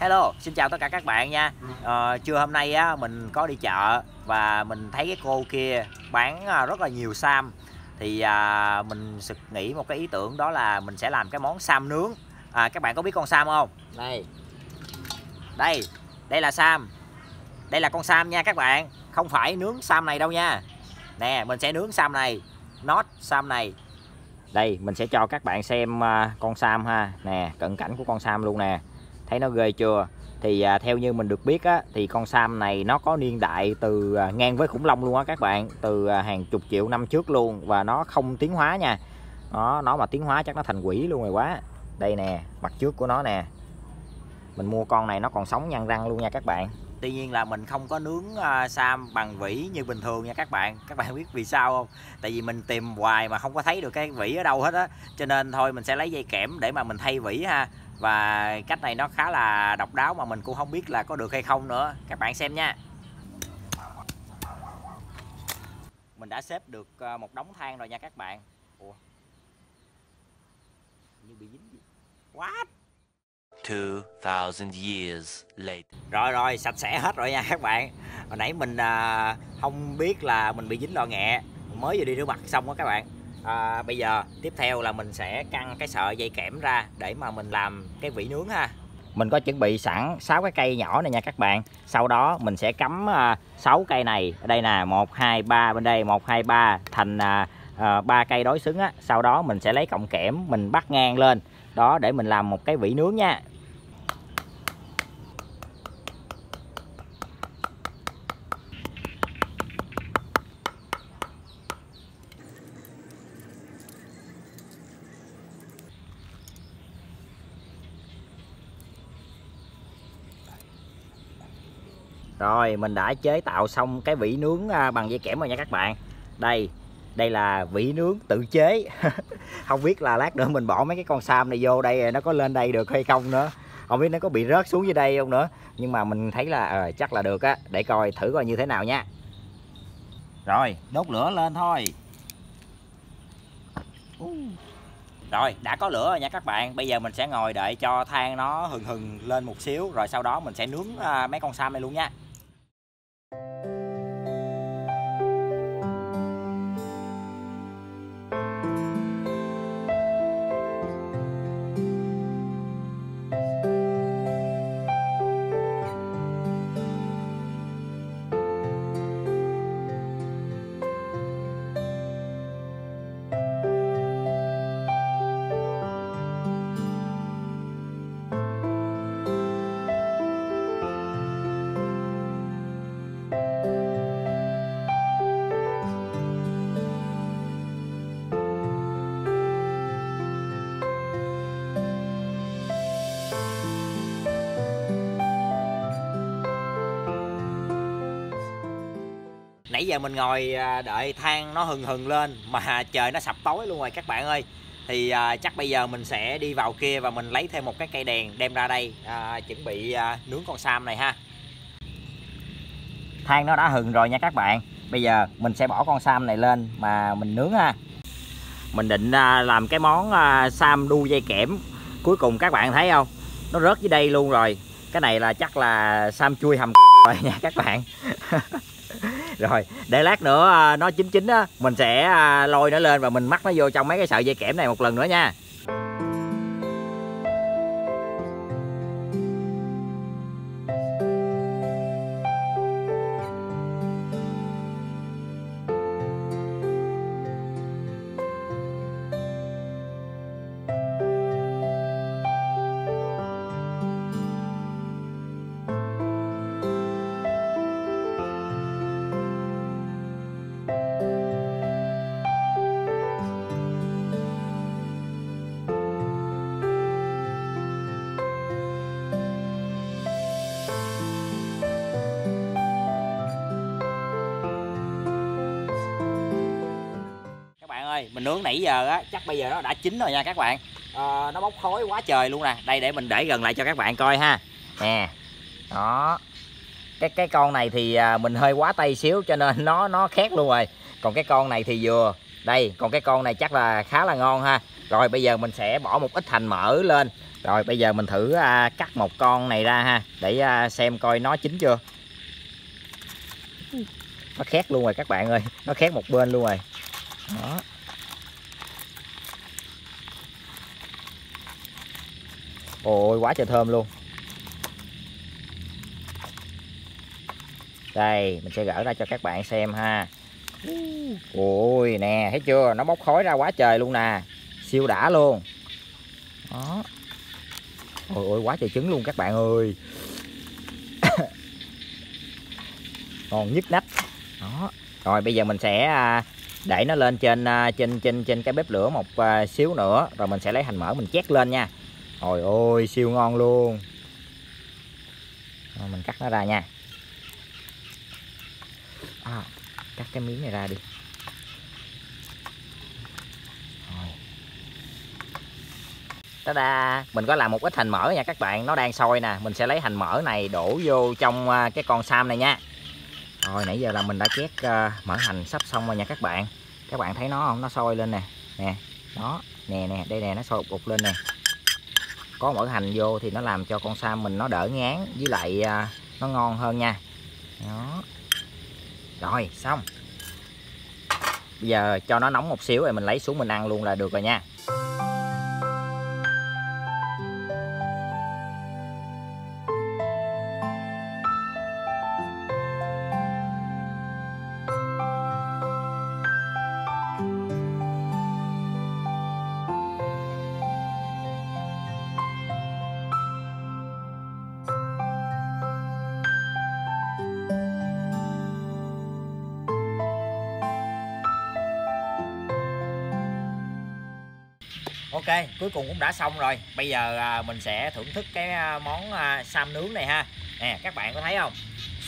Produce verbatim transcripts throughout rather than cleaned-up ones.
Hello, xin chào tất cả các bạn nha. À, trưa hôm nay á, mình có đi chợ và mình thấy cái cô kia bán rất là nhiều sam. Thì à, mình sực nghĩ một cái ý tưởng, đó là mình sẽ làm cái món sam nướng. à, Các bạn có biết con sam không? Đây, đây, đây là sam. Đây là con sam nha các bạn. Không phải nướng sam này đâu nha. Nè, mình sẽ nướng sam này, nốt sam này. Đây, mình sẽ cho các bạn xem con sam ha. Nè, cận cảnh của con sam luôn nè. Thấy nó ghê chưa? Thì à, theo như mình được biết á, thì con sam này nó có niên đại từ à, ngang với khủng long luôn á các bạn. Từ à, hàng chục triệu năm trước luôn. Và nó không tiến hóa nha. Nó, nó mà tiến hóa chắc nó thành quỷ luôn rồi quá. Đây nè, mặt trước của nó nè. Mình mua con này nó còn sống nhăn răng luôn nha các bạn. Tuy nhiên là mình không có nướng uh, sam bằng vỉ như bình thường nha các bạn. Các bạn biết vì sao không? Tại vì mình tìm hoài mà không có thấy được cái vỉ ở đâu hết á. Cho nên thôi mình sẽ lấy dây kẽm để mà mình thay vỉ ha. Và cách này nó khá là độc đáo mà mình cũng không biết là có được hay không nữa. Các bạn xem nha. Mình đã xếp được một đống than rồi nha các bạn. Ủa? Như bị dính gì? What? two thousand years later. Rồi rồi, sạch sẽ hết rồi nha các bạn. Hồi nãy mình à, không biết là mình bị dính lò nghẹ. Mới vừa đi rửa mặt xong đó các bạn. à, Bây giờ tiếp theo là mình sẽ căng cái sợi dây kẽm ra để mà mình làm cái vỉ nướng ha. Mình có chuẩn bị sẵn sáu cái cây nhỏ này nha các bạn. Sau đó mình sẽ cắm à, sáu cây này. Đây nè, một, hai, ba, bên đây một, hai, ba. Thành à, à, ba cây đối xứng á. Sau đó mình sẽ lấy cọng kẽm mình bắt ngang lên. Đó, để mình làm một cái vỉ nướng nha. Rồi, mình đã chế tạo xong cái vỉ nướng bằng dây kẽm rồi nha các bạn. Đây, đây là vỉ nướng tự chế. Không biết là lát nữa mình bỏ mấy cái con sam này vô đây nó có lên đây được hay không nữa. Không biết nó có bị rớt xuống dưới đây không nữa. Nhưng mà mình thấy là à, chắc là được á. Để coi thử coi như thế nào nha. Rồi, đốt lửa lên thôi. Rồi, đã có lửa rồi nha các bạn. Bây giờ mình sẽ ngồi đợi cho than nó hừng hừng lên một xíu. Rồi sau đó mình sẽ nướng mấy con sam này luôn nha. Nãy giờ mình ngồi đợi than nó hừng hừng lên mà trời nó sập tối luôn rồi các bạn ơi. Thì à, chắc bây giờ mình sẽ đi vào kia và mình lấy thêm một cái cây đèn đem ra đây à, chuẩn bị à, nướng con sam này ha. Than nó đã hừng rồi nha các bạn. Bây giờ mình sẽ bỏ con sam này lên mà mình nướng ha. Mình định à, làm cái món à, sam đu dây kẽm. Cuối cùng các bạn thấy không? Nó rớt dưới đây luôn rồi. Cái này là chắc là sam chui hầm rồi nha các bạn. Rồi, để lát nữa nó chín chín á, mình sẽ lôi nó lên và mình mắc nó vô trong mấy cái sợi dây kẽm này một lần nữa nha. Mình nướng nãy giờ á, chắc bây giờ nó đã chín rồi nha các bạn. à, Nó bốc khói quá trời luôn nè. Đây để mình để gần lại cho các bạn coi ha. Nè. Đó. Cái cái con này thì mình hơi quá tay xíu cho nên nó nó khét luôn rồi. Còn cái con này thì vừa. Đây, còn cái con này chắc là khá là ngon ha. Rồi bây giờ mình sẽ bỏ một ít hành mỡ lên Rồi bây giờ mình thử à, cắt một con này ra ha, để à, xem coi nó chín chưa. Nó khét luôn rồi các bạn ơi, nó khét một bên luôn rồi. Đó. Ôi quá trời thơm luôn. Đây mình sẽ gỡ ra cho các bạn xem ha. Ôi nè, thấy chưa, nó bốc khói ra quá trời luôn nè, siêu đã luôn. Đó. Ôi ôi quá trời trứng luôn các bạn ơi. Ngon nhức nách. Đó. Rồi bây giờ mình sẽ để nó lên trên trên trên trên cái bếp lửa một xíu nữa, rồi mình sẽ lấy hành mỡ mình chét lên nha. Ôi ôi siêu ngon luôn. Rồi, mình cắt nó ra nha. À, cắt cái miếng này ra đi. Ta-da, mình có làm một ít hành mỡ nha các bạn, nó đang sôi nè, mình sẽ lấy hành mỡ này đổ vô trong cái con sam này nha. Rồi nãy giờ là mình đã chét mỡ hành sắp xong rồi nha các bạn. Các bạn thấy nó không, nó sôi lên nè. Nè, đó, nè nè, đây nè, nó sôi bụt lên nè. Có mỡ hành vô thì nó làm cho con sam mình nó đỡ ngán, với lại nó ngon hơn nha. Đó. Rồi, xong. Bây giờ cho nó nóng một xíu rồi mình lấy xuống mình ăn luôn là được rồi nha. Ok, cuối cùng cũng đã xong rồi. Bây giờ mình sẽ thưởng thức cái món sam nướng này ha. Nè, các bạn có thấy không?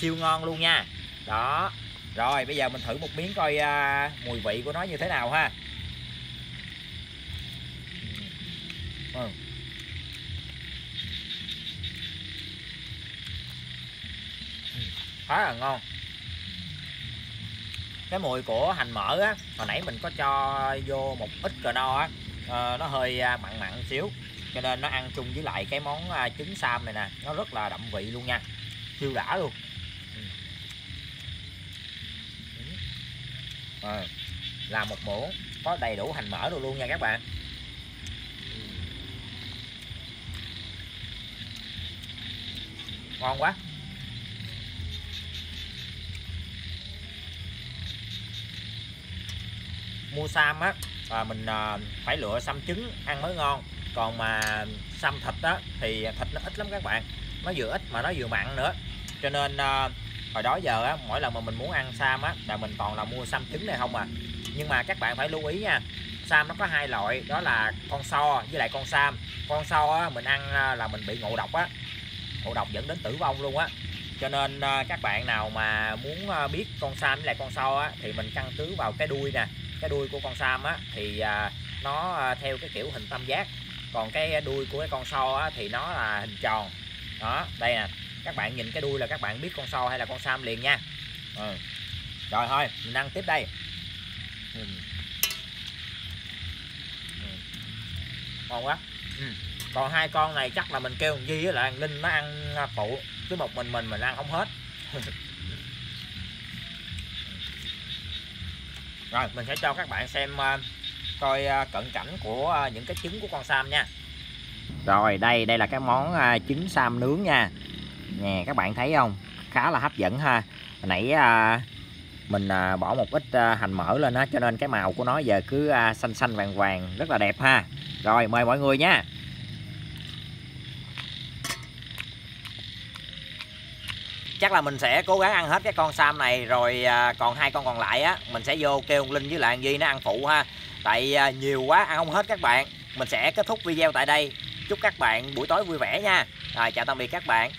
Siêu ngon luôn nha. Đó. Rồi, bây giờ mình thử một miếng coi mùi vị của nó như thế nào ha. Ừ. Khá là ngon. Cái mùi của hành mỡ á, hồi nãy mình có cho vô một ít cờ no á. Ờ, nó hơi mặn mặn xíu cho nên nó ăn chung với lại cái món trứng sam này nè, nó rất là đậm vị luôn nha, siêu đã luôn. Ờ, là một muỗng có đầy đủ hành mỡ luôn nha các bạn. Ngon quá. Mua sam á, và mình phải lựa sam trứng ăn mới ngon, còn mà sam thịt đó thì thịt nó ít lắm các bạn, nó vừa ít mà nó vừa mặn nữa, cho nên hồi đó giờ á, mỗi lần mà mình muốn ăn sam á là mình toàn là mua sam trứng này không à. Nhưng mà các bạn phải lưu ý nha, sam nó có hai loại, đó là con so với lại con sam. Con so á, mình ăn là mình bị ngộ độc á, ngộ độc dẫn đến tử vong luôn á, cho nên các bạn nào mà muốn biết con sam với lại con so á, thì mình căn cứ vào cái đuôi nè. Cái đuôi của con sam á thì à, nó theo cái kiểu hình tam giác, còn cái đuôi của cái con so á thì nó là hình tròn. Đó, đây nè, các bạn nhìn cái đuôi là các bạn biết con so hay là con sam liền nha. Ừ. Rồi thôi mình ăn tiếp đây. Ừ. Ừ. Ngon quá. Ừ. Còn hai con này chắc là mình kêu thằng Duy với lại thằng Linh nó ăn phụ, chứ một mình mình mình ăn không hết. Rồi mình sẽ cho các bạn xem uh, coi uh, cận cảnh của uh, những cái trứng của con sam nha. Rồi đây đây là cái món uh, trứng sam nướng nha. Nè các bạn thấy không, khá là hấp dẫn ha. Hồi nãy uh, mình uh, bỏ một ít uh, hành mỡ lên đó, cho nên cái màu của nó giờ cứ uh, xanh xanh vàng vàng rất là đẹp ha. Rồi mời mọi người nha. Chắc là mình sẽ cố gắng ăn hết cái con sam này, rồi còn hai con còn lại á mình sẽ vô kêu Linh với lại Duy nó ăn phụ ha, tại nhiều quá ăn không hết các bạn. Mình sẽ kết thúc video tại đây, chúc các bạn buổi tối vui vẻ nha. Rồi chào tạm biệt các bạn.